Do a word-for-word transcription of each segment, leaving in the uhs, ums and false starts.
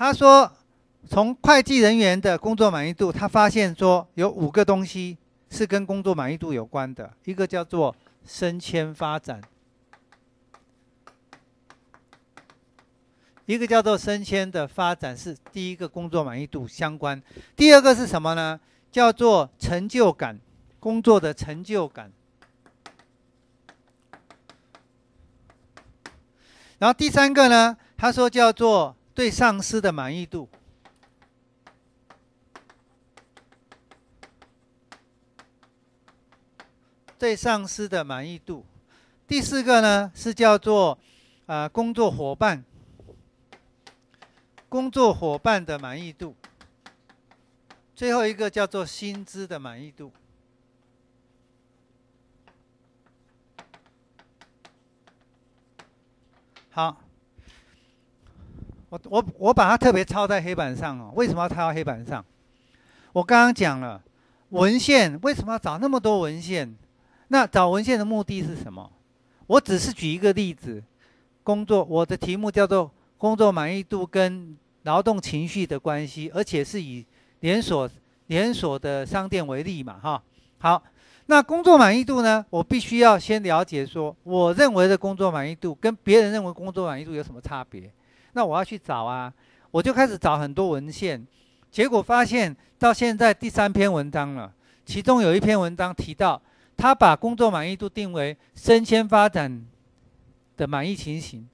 他说从会计人员的工作满意度，他发现说有五个东西是跟工作满意度有关的，一个叫做升迁发展，一个叫做升迁的发展是第一个工作满意度相关，第二个是什么呢？叫做成就感，工作的成就感。然后第三个呢，他说叫做对上司的满意度。对上司的满意度。第四个呢是叫做啊、呃、工作伙伴，工作伙伴的满意度。最后一个叫做薪资的满意度。好，我我我把它特别抄在黑板上哦。为什么要抄到黑板上？我刚刚讲了文献，为什么要找那么多文献？那找文献的目的是什么？我只是举一个例子，工作我的题目叫做工作满意度跟劳动情绪的关系，而且是以连锁连锁的商店为例嘛，哈。好，那工作满意度呢？我必须要先了解说，我认为的工作满意度跟别人认为工作满意度有什么差别？那我要去找啊，我就开始找很多文献，结果发现到现在第三篇文章了，其中有一篇文章提到，他把工作满意度定为升迁发展的满意情形、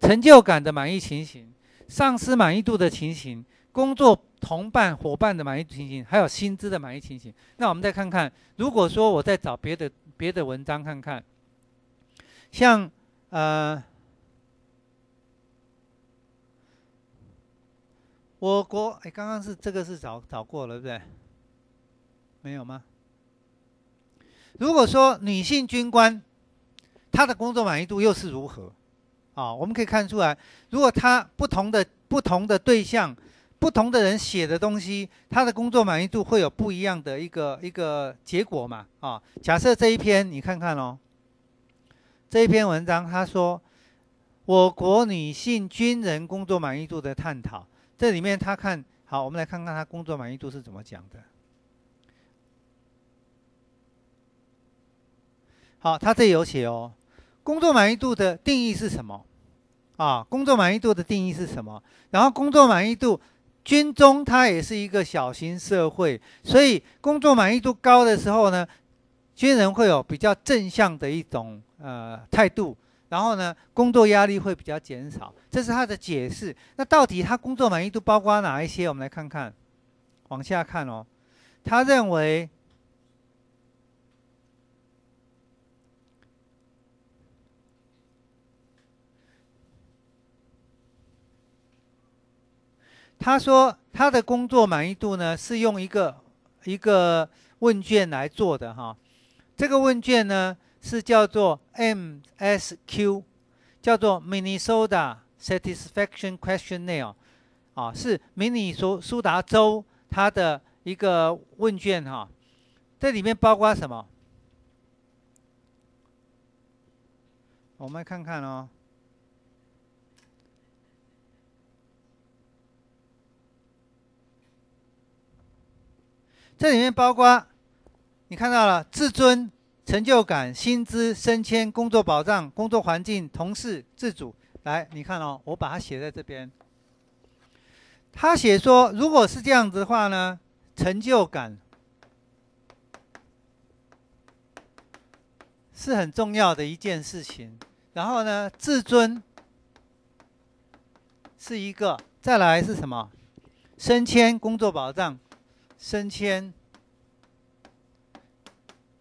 成就感的满意情形、上司满意度的情形、工作同伴伙伴的满意情形，还有薪资的满意情形。那我们再看看，如果说我再找别的别的文章看看，像呃，我国哎，刚刚是这个是找找过了，对不对？没有吗？如果说女性军官，她的工作满意度又是如何？啊、哦，我们可以看出来，如果她不同的不同的对象。不同的人写的东西，他的工作满意度会有不一样的一个一个结果嘛？啊、哦，假设这一篇你看看哦，这一篇文章他说，我国女性军人工作满意度的探讨，这里面他看好，我们来看看他工作满意度是怎么讲的。好，他这有写哦，工作满意度的定义是什么？啊，工作满意度的定义是什么？然后工作满意度。军中它也是一个小型社会，所以工作满意度高的时候呢，军人会有比较正向的一种呃态度，然后呢，工作压力会比较减少，这是他的解释。那到底他工作满意度包括哪一些？我们来看看，往下看哦。他认为他说他的工作满意度呢是用一个一个问卷来做的哈，这个问卷呢是叫做 M S Q， 叫做 Minnesota Satisfaction Questionnaire， 啊是明尼苏达州它的一个问卷哈，这里面包括什么？我们来看看哦。这里面包括，你看到了自尊、成就感、薪资、升迁、工作保障、工作环境、同事、自主。来，你看哦，我把它写在这边。他写说，如果是这样子的话呢，成就感是很重要的一件事情。然后呢，自尊是一个，再来是什么？升迁、工作保障。升迁、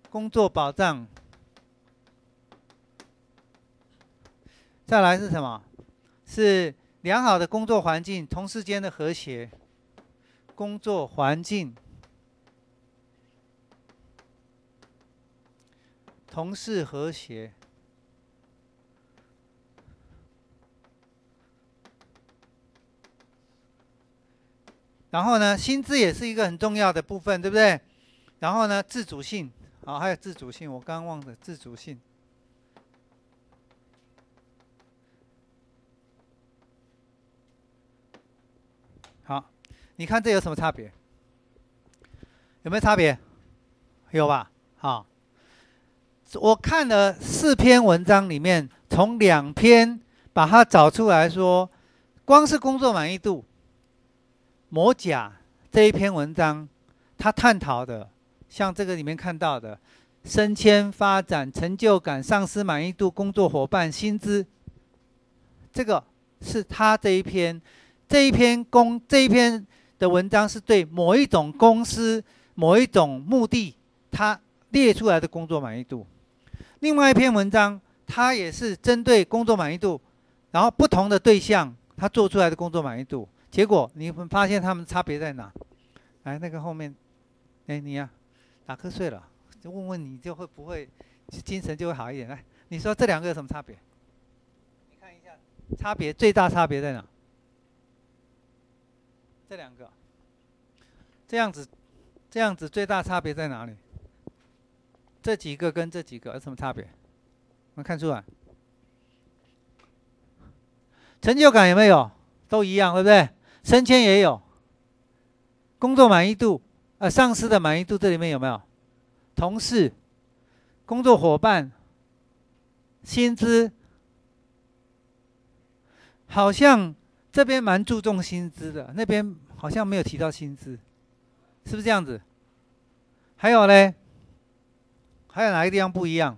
工作保障，再来是什么？是良好的工作环境、同事间的和谐、工作环境、同事和谐、然后呢，薪资也是一个很重要的部分，对不对？然后呢，自主性，好、哦，还有自主性，我刚刚忘了自主性。好，你看这有什么差别？有没有差别？有吧？好，我看了四篇文章里面，从两篇把它找出来说，光是工作满意度，某甲这一篇文章，他探讨的，像这个里面看到的，升迁、发展、成就感、上司满意度、工作伙伴、薪资，这个是他这一篇。 这一篇公这一篇的文章是对某一种公司、某一种目的，它列出来的工作满意度。另外一篇文章，它也是针对工作满意度，然后不同的对象，它做出来的工作满意度。结果你们发现它们差别在哪？来，那个后面，哎，你呀、啊，打瞌睡了，就问问你就会不会精神就会好一点。来，你说这两个有什么差别？你看一下，差别最大差别在哪？ 这两个，这样子，这样子最大差别在哪里？这几个跟这几个有什么差别？能看出来？成就感有没有？都一样，对不对？升迁也有，工作满意度，呃，上司的满意度这里面有没有？同事、工作伙伴、薪资，好像这边蛮注重薪资的，那边。 好像没有提到薪资，是不是这样子？还有嘞，还有哪个地方不一样？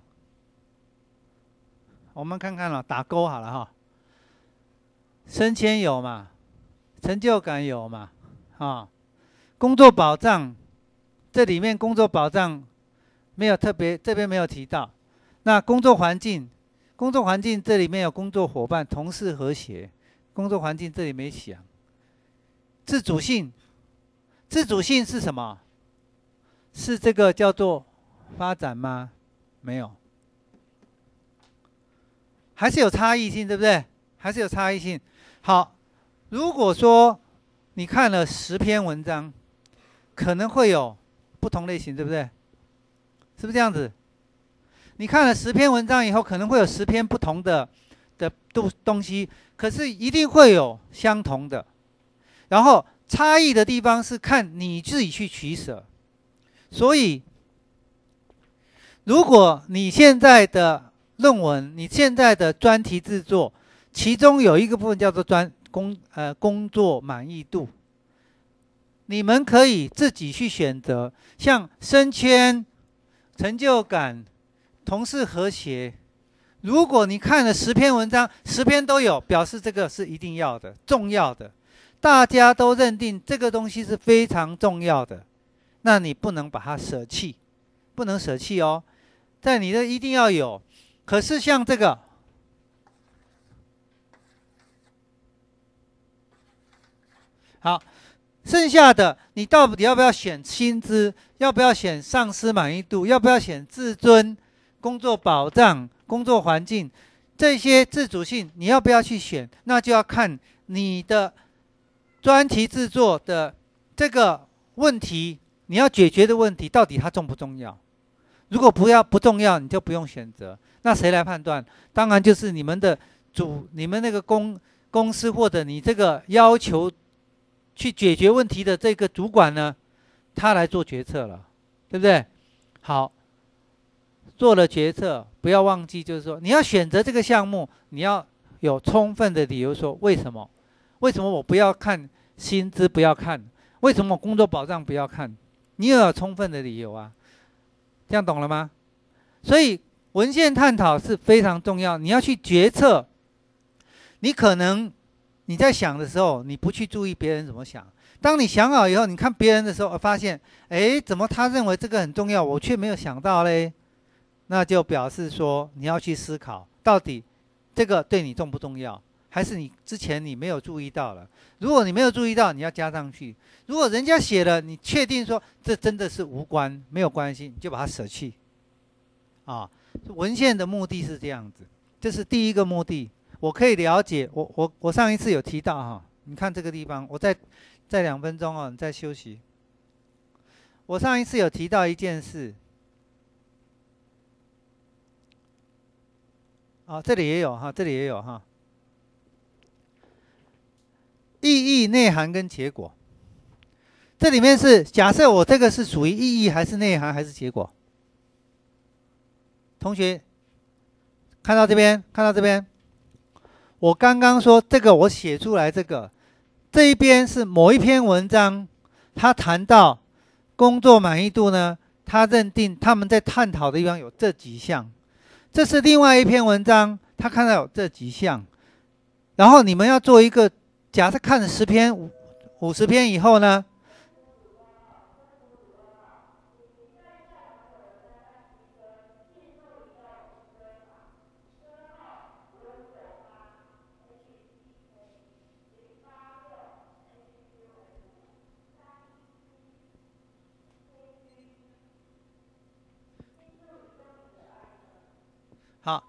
我们看看了，打勾好了哈。升迁有嘛？成就感有嘛？啊，工作保障，这里面工作保障没有特别，这边没有提到。那工作环境，工作环境这里面有工作伙伴、同事和谐，工作环境这里没写。 自主性，自主性是什么？是这个叫做发展吗？没有，还是有差异性，对不对？还是有差异性。好，如果说你看了十篇文章，可能会有不同类型，对不对？是不是这样子？你看了十篇文章以后，可能会有十篇不同的的东东西，可是一定会有相同的。 然后差异的地方是看你自己去取舍，所以如果你现在的论文、你现在的专题制作，其中有一个部分叫做专工呃工作满意度，你们可以自己去选择，像升迁、成就感、同事和谐。 如果你看了十篇文章，十篇都有，表示这个是一定要的、重要的。 大家都认定这个东西是非常重要的，那你不能把它舍弃，不能舍弃哦，在你的一定要有。可是像这个，好，剩下的你到底要不要选薪资？要不要选上司满意度？要不要选自尊、工作保障、工作环境这些自主性？你要不要去选？那就要看你的。 专题制作的这个问题，你要解决的问题到底它重不重要？如果不要不重要，你就不用选择。那谁来判断？当然就是你们的主、你们那个公公司或者你这个要求去解决问题的这个主管呢，他来做决策了，对不对？好，做了决策，不要忘记，就是说你要选择这个项目，你要有充分的理由说为什么？为什么我不要看？ 薪资不要看，为什么工作保障不要看？你也有充分的理由啊，这样懂了吗？所以文献探讨是非常重要，你要去决策。你可能你在想的时候，你不去注意别人怎么想。当你想好以后，你看别人的时候，发现，哎，怎么他认为这个很重要，我却没有想到嘞？那就表示说你要去思考，到底这个对你重不重要？ 还是你之前你没有注意到了。如果你没有注意到，你要加上去。如果人家写了，你确定说这真的是无关，没有关系，你就把它舍弃。啊，文献的目的是这样子，这是第一个目的。我可以了解，我我我上一次有提到哈、啊，你看这个地方，我再再两分钟哦，你再休息。我上一次有提到一件事，啊，这里也有哈、啊，这里也有哈、啊。 意意义、内涵跟结果。这里面是假设我这个是属于意义还是内涵还是结果？同学看到这边，看到这边，我刚刚说这个我写出来这个，这一边是某一篇文章，他谈到工作满意度呢，他认定他们在探讨的地方有这几项，这是另外一篇文章，他看到有这几项，然后你们要做一个假设，看了十篇、五五十篇以后呢？ 好，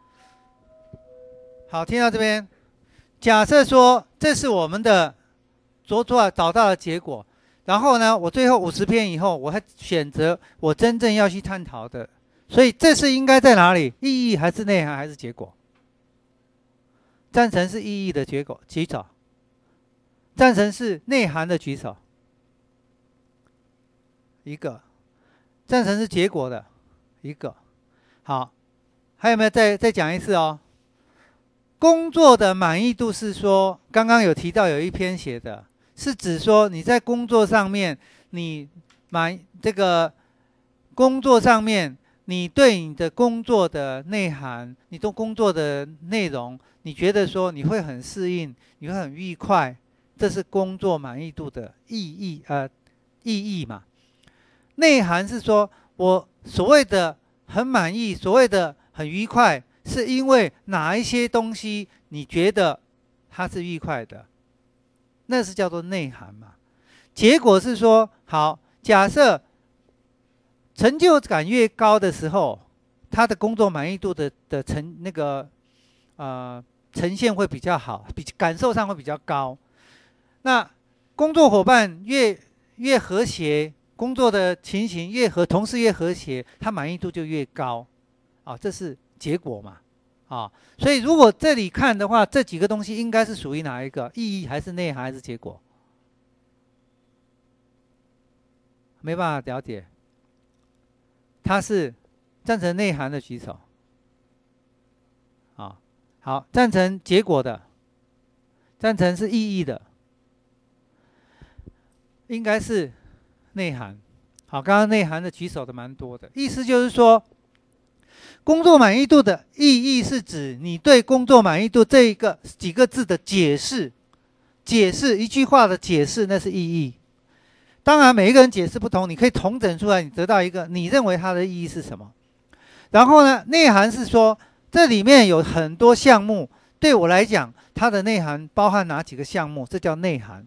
好，听到这边，假设说这是我们的昨天找到的结果，然后呢，我最后五十篇以后，我还选择我真正要去探讨的，所以这是应该在哪里？意义还是内涵还是结果？赞成是意义的结果，举手；赞成是内涵的举手，一个；赞成是结果的，一个。好。 还有没有再再讲一次哦？工作的满意度是说，刚刚有提到有一篇写的，是指说你在工作上面，你满这个工作上面，你对你的工作的内涵，你对工作的内容，你觉得说你会很适应，你会很愉快，这是工作满意度的意义呃意义嘛？内涵是说我所谓的很满意，所谓的 很愉快，是因为哪一些东西你觉得它是愉快的，那是叫做内涵嘛。结果是说，好，假设成就感越高的时候，他的工作满意度的的呈那个呃呈现会比较好，比感受上会比较高。那工作伙伴越越和谐，工作的情形越和同事越和谐，他满意度就越高。 啊，这是结果嘛，啊，所以如果这里看的话，这几个东西应该是属于哪一个？意义还是内涵还是结果？没办法了解。它是赞成内涵的举手，啊，好，赞成结果的，赞成是意义的，应该是内涵。好，刚刚内涵的举手的蛮多的，意思就是说。 工作满意度的意义是指你对工作满意度这一个几个字的解释，解释一句话的解释，那是意义。当然，每一个人解释不同，你可以统整出来，你得到一个你认为它的意义是什么。然后呢，内涵是说这里面有很多项目，对我来讲，它的内涵包含哪几个项目，这叫内涵。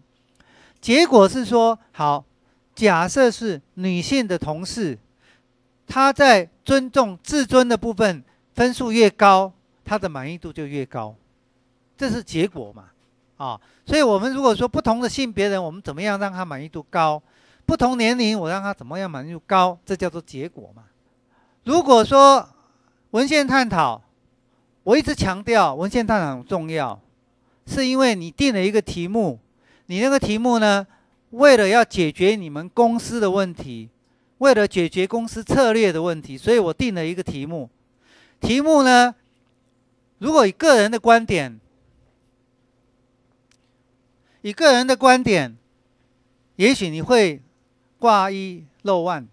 结果是说，好，假设是女性的同事。 他在尊重自尊的部分分数越高，他的满意度就越高，这是结果嘛？啊，所以我们如果说不同的性别人，我们怎么样让他满意度高？不同年龄，我让他怎么样满意度高？这叫做结果嘛。如果说文献探讨，我一直强调文献探讨很重要，是因为你定了一个题目，你那个题目呢，为了要解决你们公司的问题。 为了解决公司策略的问题，所以我定了一个题目。题目呢，如果以个人的观点，以个人的观点，也许你会挂一漏万，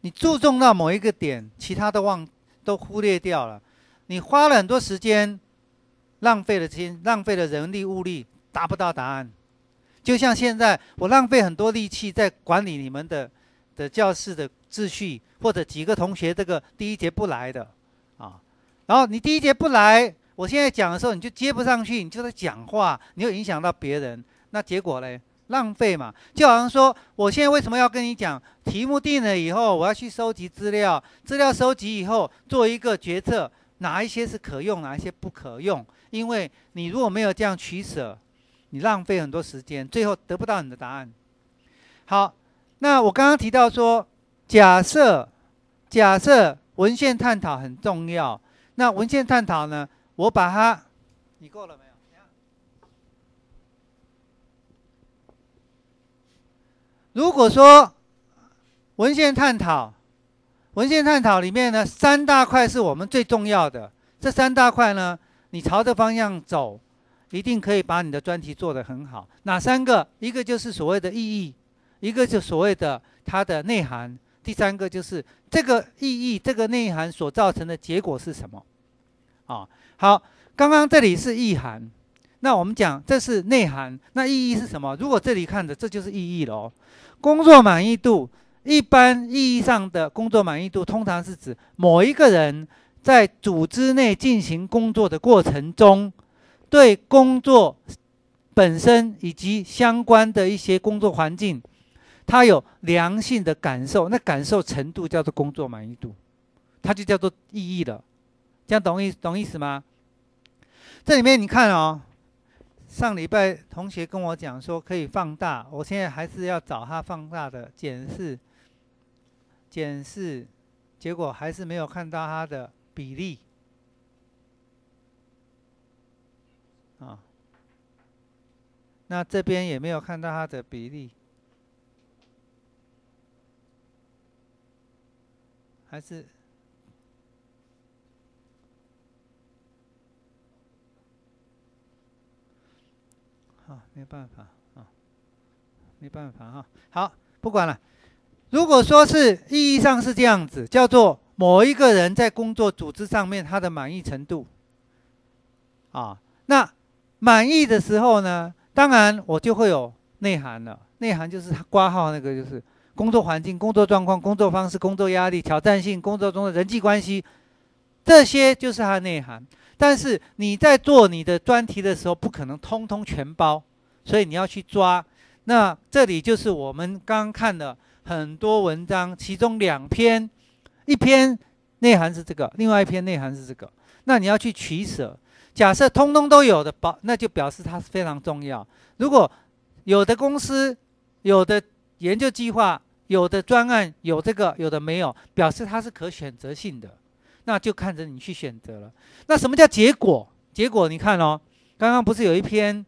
你注重到某一个点，其他都忘都忽略掉了。你花了很多时间，浪费了钱，浪费了人力物力，达不到答案。就像现在，我浪费很多力气在管理你们的。 的教室的秩序，或者几个同学这个第一节不来的啊，然后你第一节不来，我现在讲的时候你就接不上去，你就在讲话，你又影响到别人，那结果嘞，浪费嘛。就好像说，我现在为什么要跟你讲？题目定了以后，我要去收集资料，资料收集以后做一个决策，哪一些是可用，哪一些不可用。因为你如果没有这样取舍，你浪费很多时间，最后得不到你的答案。好。 那我刚刚提到说，假设假设文献探讨很重要。那文献探讨呢，我把它，你够了没有？如果说文献探讨，文献探讨里面呢，三大块是我们最重要的。这三大块呢，你朝着方向走，一定可以把你的专题做得很好。哪三个？一个就是所谓的意义，一个就所谓的它的内涵，第三个就是这个意义、这个内涵所造成的结果是什么？啊，好，刚刚这里是意涵。 那我们讲这是内涵，那意义是什么？如果这里看的，这就是意义咯。工作满意度，一般意义上的工作满意度，通常是指某一个人在组织内进行工作的过程中，对工作本身以及相关的一些工作环境，他有良性的感受，那感受程度叫做工作满意度，它就叫做意义了。这样懂意懂意思吗？这里面你看哦。 上礼拜同学跟我讲说可以放大，我现在还是要找他放大的检视，检视，结果还是没有看到他的比例。啊，那这边也没有看到他的比例，还是。 啊，没办法啊，没办法啊。好，不管了。如果说是意义上是这样子，叫做某一个人在工作组织上面他的满意程度啊，那满意的时候呢，当然我就会有内涵了。内涵就是括号那个，就是工作环境、工作状况、工作方式、工作压力、挑战性、工作中的人际关系，这些就是它的内涵。 但是你在做你的专题的时候，不可能通通全包，所以你要去抓。那这里就是我们刚看了很多文章，其中两篇，一篇内涵是这个，另外一篇内涵是这个。那你要去取舍。假设通通都有的，那就表示它是非常重要。如果有的公司、有的研究计划、有的专案有这个，有的没有，表示它是可选择性的。 那就看着你去选择了。那什么叫结果？结果你看哦，刚刚不是有一篇，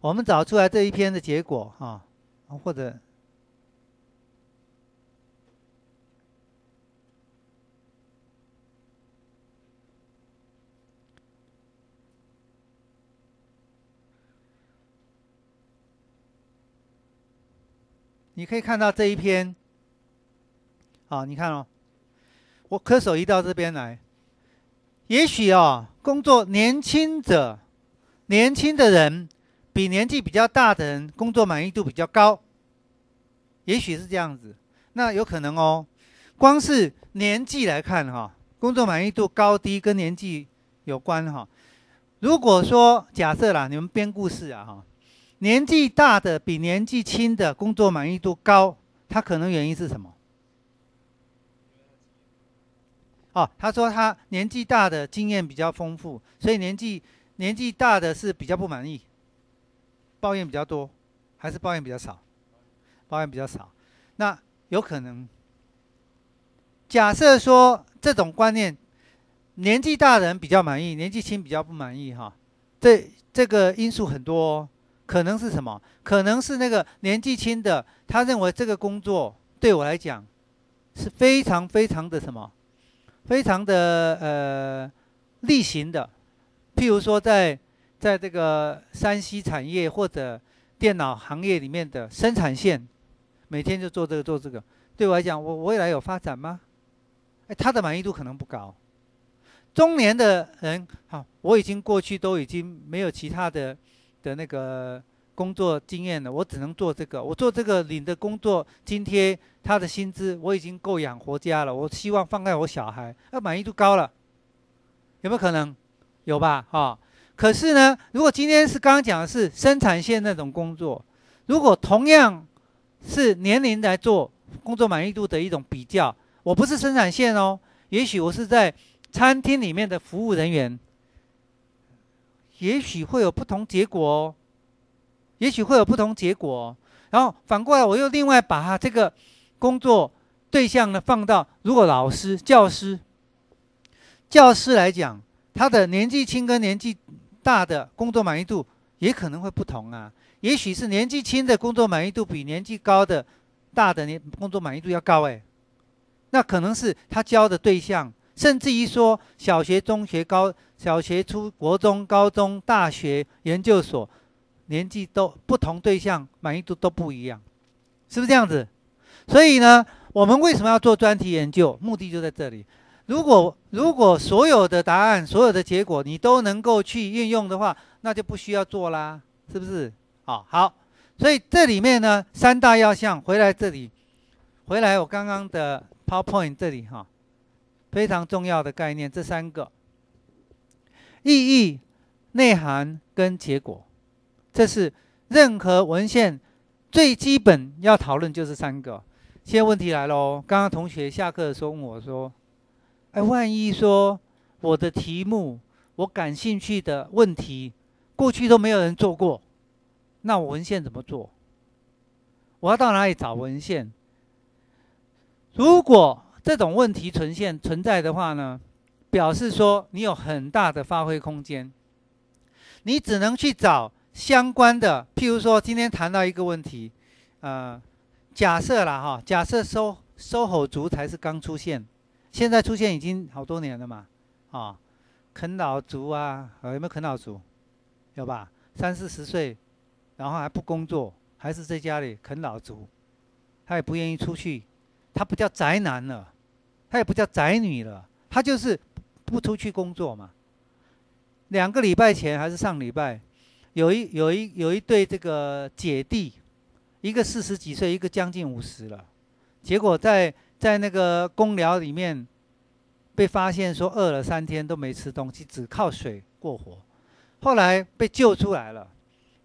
我们找出来这一篇的结果啊，或者你可以看到这一篇，啊，你看哦。 我咳嗽移到这边来，也许哦，工作年轻者、年轻的人比年纪比较大的人工作满意度比较高，也许是这样子。那有可能哦，光是年纪来看哈、哦，工作满意度高低跟年纪有关哈、哦。如果说假设啦，你们编故事啊哈，年纪大的比年纪轻的工作满意度高，它可能原因是什么？ 哦，他说他年纪大的经验比较丰富，所以年纪年纪大的是比较不满意，抱怨比较多，还是抱怨比较少？抱怨比较少，那有可能。假设说这种观念，年纪大的人比较满意，年纪轻比较不满意，哈，这这个因素很多哦，可能是什么？可能是那个年纪轻的，他认为这个工作对我来讲是非常非常的什么？ 非常的呃例行的，譬如说在在这个三C产业或者电脑行业里面的生产线，每天就做这个做这个，对我来讲，我未来有发展吗？哎，他的满意度可能不高。中年的人，好，我已经过去都已经没有其他的的那个工作经验了，我只能做这个，我做这个领的工作津贴。 他的薪资我已经够养活家了，我希望放在我小孩，那满意度高了，有没有可能？有吧，哈、哦。可是呢，如果今天是刚刚讲的是生产线那种工作，如果同样是年龄来做工作满意度的一种比较，我不是生产线哦，也许我是在餐厅里面的服务人员，也许会有不同结果哦，也许会有不同结果、哦。然后反过来，我又另外把它这个。 工作对象呢，放到如果老师、教师、教师来讲，他的年纪轻跟年纪大的工作满意度也可能会不同啊。也许是年纪轻的工作满意度比年纪高的大的年工作满意度要高哎，那可能是他教的对象，甚至于说小学、中学、高小学、初国中、高中、大学、研究所，年纪都不同，对象满意度都不一样，是不是这样子？所以呢，我们为什么要做专题研究？目的就在这里。如果如果所有的答案、所有的结果你都能够去运用的话，那就不需要做啦，是不是？好，好，所以这里面呢，三大要项回来这里，回来我刚刚的 PowerPoint 这里哈，非常重要的概念，这三个意义、内涵跟结果，这是任何文献最基本要讨论就是三个。现在问题来喽，刚刚同学下课的时候问我说：“哎，万一说我的题目，我感兴趣的问题，过去都没有人做过，那我文献怎么做？我要到哪里找文献？”如果这种问题存现存在的话呢，表示说你有很大的发挥空间，你只能去找相关的。譬如说，今天谈到一个问题，呃，假设啦哈，假设S O H O族才是刚出现。现在出现已经好多年了嘛，啊、哦，啃老族啊，有没有啃老族？有吧，三四十岁，然后还不工作，还是在家里啃老族，他也不愿意出去，他不叫宅男了，他也不叫宅女了，他就是不出去工作嘛。两个礼拜前还是上礼拜，有一有一有一对这个姐弟，一个四十几岁，一个将近五十了，结果在。在那个公寮里面，被发现说饿了三天都没吃东西，只靠水过活。后来被救出来了。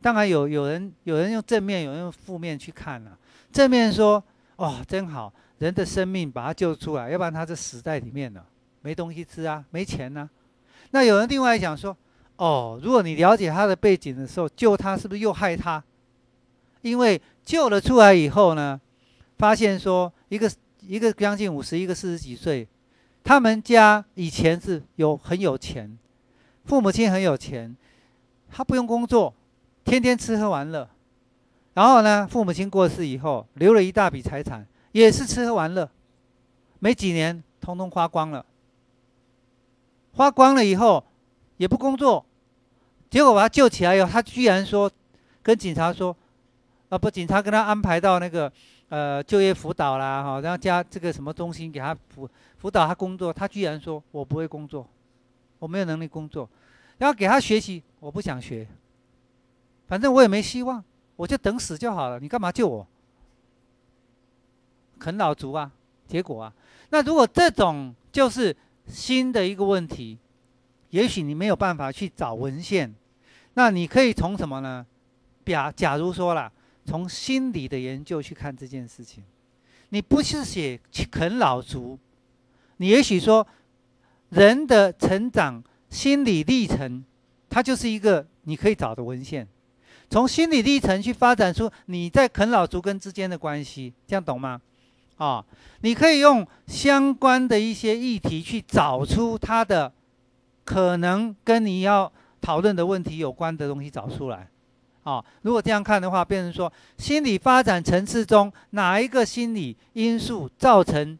当然有有人有人用正面，有人用负面去看了、啊。正面说：“哦，真好，人的生命把他救出来，要不然他就死在里面了，没东西吃啊，没钱啊。”那有人另外想说：“哦，如果你了解他的背景的时候，救他是不是又害他？因为救了出来以后呢，发现说一个。”一个将近五十，一个四十几岁，他们家以前是有很有钱，父母亲很有钱，他不用工作，天天吃喝玩乐。然后呢，父母亲过世以后，留了一大笔财产，也是吃喝玩乐，没几年通通花光了。花光了以后也不工作，结果把他救起来以后，他居然说跟警察说，啊不，警察跟他安排到那个。呃，就业辅导啦，哈，然后加这个什么中心给他辅辅导他工作，他居然说我不会工作，我没有能力工作，然后给他学习，我不想学，反正我也没希望，我就等死就好了，你干嘛救我？啃老族啊，结果啊，那如果这种就是新的一个问题，也许你没有办法去找文献，那你可以从什么呢？假假如说啦。从心理的研究去看这件事情，你不是写啃老族，你也许说人的成长心理历程，它就是一个你可以找的文献，从心理历程去发展出你在啃老族跟之间的关系，这样懂吗？啊、哦，你可以用相关的一些议题去找出它的可能跟你要讨论的问题有关的东西找出来。啊、哦，如果这样看的话，变成说心理发展层次中哪一个心理因素造成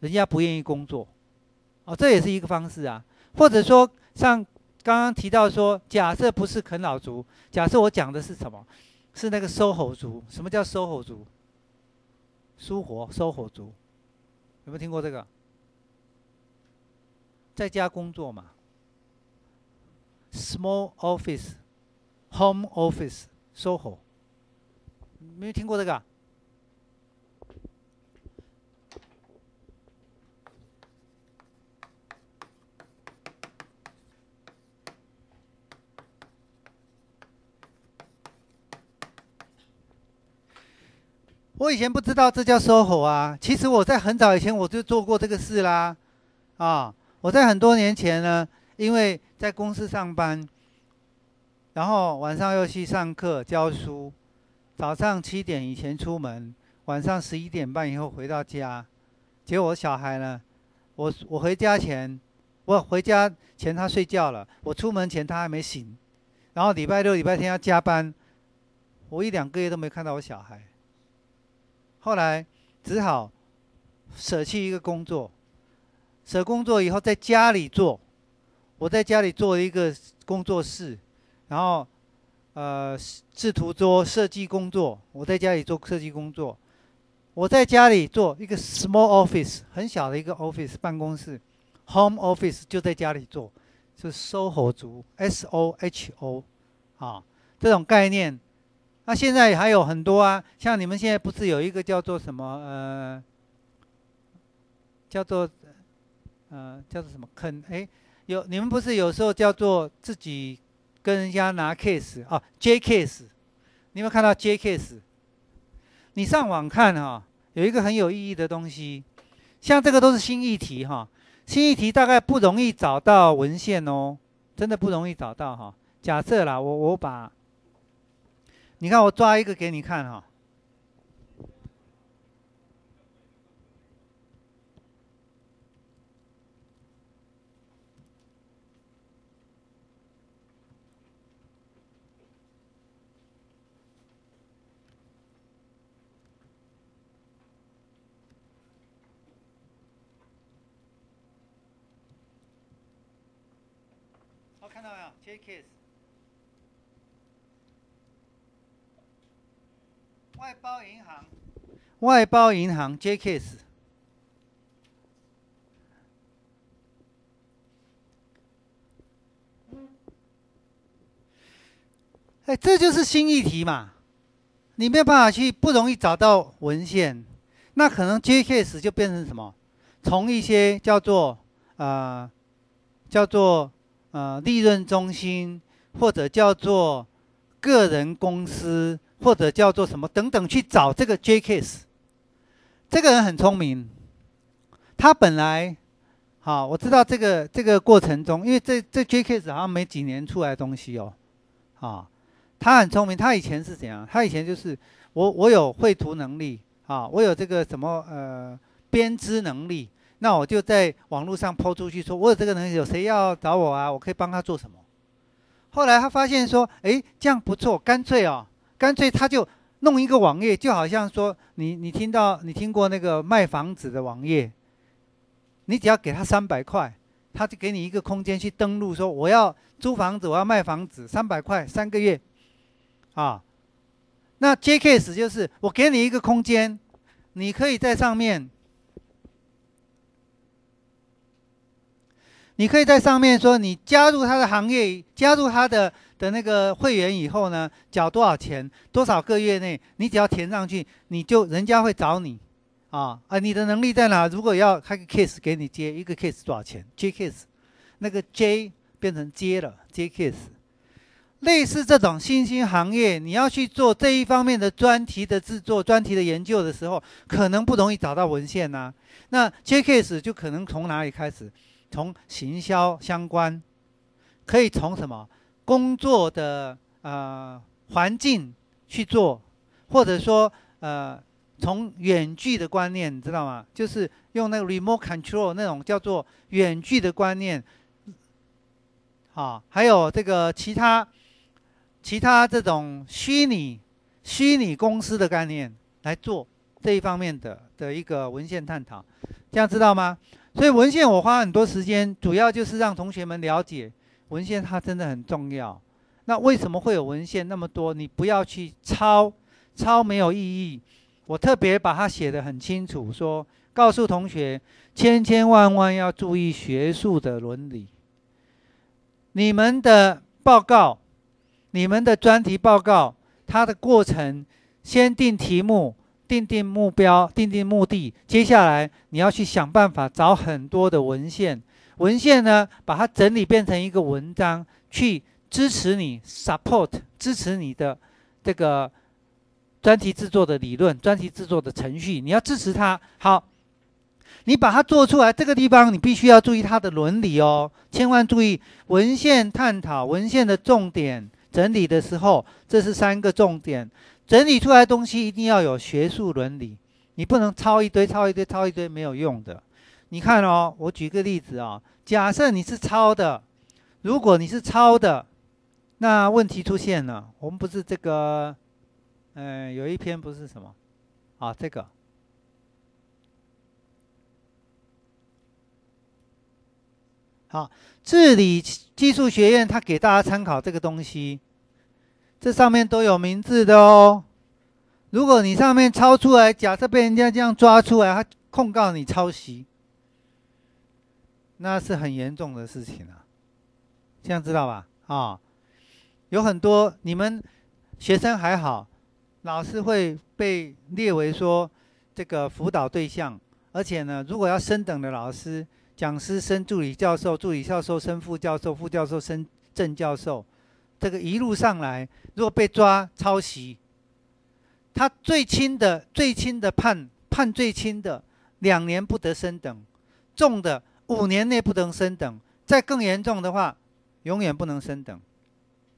人家不愿意工作，哦，这也是一个方式啊。或者说，像刚刚提到说，假设不是啃老族，假设我讲的是什么？是那个S O H O族。什么叫S O H O族？苏活S O H O族，有没有听过这个？在家工作嘛 ，small office。Home office S O H O， 没有听过这个、啊？我以前不知道这叫 S O H O 啊，其实我在很早以前我就做过这个事啦。啊，我在很多年前呢，因为在公司上班。然后晚上又去上课教书，早上七点以前出门，晚上十一点半以后回到家。结果我小孩呢，我我回家前，我回家前他睡觉了，我出门前他还没醒。然后礼拜六、礼拜天要加班，我一两个月都没看到我小孩，后来只好舍弃一个工作，舍工作以后在家里做，我在家里做了一个工作室，然后呃试图做设计工作，我在家里做设计工作，我在家里做一个 small office 很小的一个 office 办公室 ，home office 就在家里做，是 S O H O 族 S O H O 啊这种概念。那、啊、现在还有很多啊，像你们现在不是有一个叫做什么呃，叫做呃叫做什么肯哎，有你们不是有时候叫做自己跟人家拿 case 啊 J case， 你有没有看到 J case？ 你上网看哈、哦，有一个很有意义的东西，像这个都是新议题哈、哦，新议题大概不容易找到文献哦，真的不容易找到哈、哦。假设啦，我我把。你看，我抓一个给你看哈、哦。好、哦，看到没有 ？J case。外包银行，外包银行 J case， 哎，这就是新议题嘛，你没有办法去，不容易找到文献，那可能 J case 就变成什么？从一些叫做呃叫做呃利润中心，或者叫做个人公司。或者叫做什么等等去找这个 J case， 这个人很聪明，他本来，好，我知道这个这个过程中，因为这这 J case 好像没几年出来的东西哦，啊，他很聪明，他以前是怎样？他以前就是我我有绘图能力啊，我有这个什么呃编织能力，那我就在网络上抛出去说，我有这个能力，有谁要找我啊？我可以帮他做什么？后来他发现说，哎，这样不错，干脆哦。干脆他就弄一个网页，就好像说你你听到你听过那个卖房子的网页，你只要给他三百块，他就给你一个空间去登录，说我要租房子，我要卖房子，三百块三个月，啊，那 J case 就是我给你一个空间，你可以在上面，你可以在上面说你加入他的行业，加入他的。的那个会员以后呢，缴多少钱，多少个月内，你只要填上去，你就人家会找你，啊啊，你的能力在哪？如果要开个 case 给你接，一个 case 多少钱 ？J case， 那个 J 变成接了 J case， 类似这种新兴行业，你要去做这一方面的专题的制作、专题的研究的时候，可能不容易找到文献呐、啊。那 J case 就可能从哪里开始？从行销相关，可以从什么？工作的呃环境去做，或者说呃从远距的观念，你知道吗？就是用那个 remote control 那种叫做远距的观念，啊，还有这个其他其他这种虚拟虚拟公司的概念来做这一方面的的一个文献探讨，这样知道吗？所以文献我花很多时间，主要就是让同学们了解。文献它真的很重要，那为什么会有文献那么多？你不要去抄，抄没有意义。我特别把它写得很清楚，说告诉同学，千千万万要注意学术的伦理。你们的报告，你们的专题报告，它的过程，先定题目，定定目标，定定目的，接下来你要去想办法找很多的文献。文献呢，把它整理变成一个文章，去支持你 support 支持你的这个专题制作的理论、专题制作的程序，你要支持它。好，你把它做出来，这个地方你必须要注意它的伦理哦，千万注意文献探讨、文献的重点整理的时候，这是三个重点，整理出来的东西一定要有学术伦理，你不能抄一堆、抄一堆、抄一堆没有用的。你看哦，我举个例子啊、哦，假设你是抄的，如果你是抄的，那问题出现了。我们不是这个嗯、呃，有一篇不是什么啊，这个好，治理技术学院他给大家参考这个东西，这上面都有名字的哦。如果你上面抄出来，假设被人家这样抓出来，他控告你抄袭，那是很严重的事情啊。这样知道吧？啊、哦，有很多你们学生还好，老师会被列为说这个辅导对象，而且呢，如果要升等的老师，讲师升助理教授，助理教授升副教授，副教授升正教授，这个一路上来，如果被抓抄袭，他最轻的、最轻的判判最轻的两年不得升等，重的五年内不能升等，再更严重的话，永远不能升等，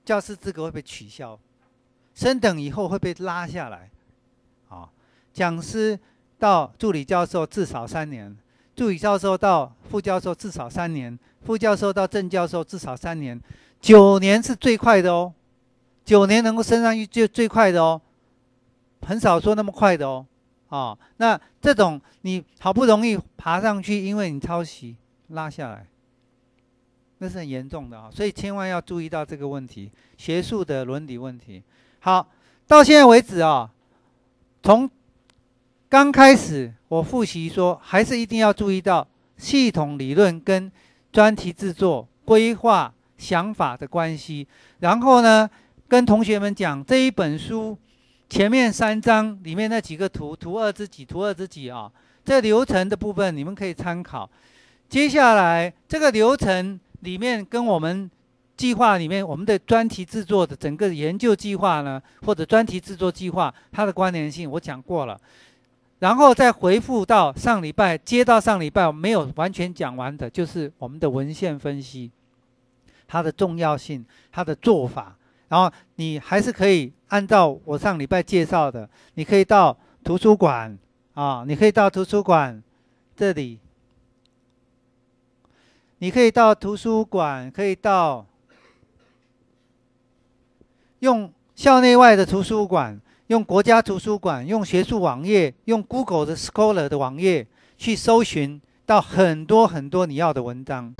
教师资格会被取消，升等以后会被拉下来。啊、哦，讲师到助理教授至少三年，助理教授到副教授至少三年，副教授到正教授至少三年，九年是最快的哦，九年能够升上去就最快的哦。很少说那么快的哦，啊、哦，那这种你好不容易爬上去，因为你抄袭拉下来，那是很严重的啊、哦，所以千万要注意到这个问题，学术的伦理问题。好，到现在为止啊、哦，从刚开始我复习说，还是一定要注意到系统理论跟专题制作、规划、想法的关系。然后呢，跟同学们讲这一本书。前面三章里面那几个图，图二之几，图二之几啊、哦，这流程的部分你们可以参考。接下来这个流程里面跟我们计划里面我们的专题制作的整个研究计划呢，或者专题制作计划它的关联性我讲过了，然后再回复到上礼拜接到上礼拜我没有完全讲完的，就是我们的文献分析，它的重要性，它的做法。然后你还是可以按照我上礼拜介绍的，你可以到图书馆啊，你可以到图书馆这里，你可以到图书馆，可以到用校内外的图书馆，用国家图书馆，用学术网页，用 Google 的 Scholar 的网页去搜寻到很多很多你要的文章。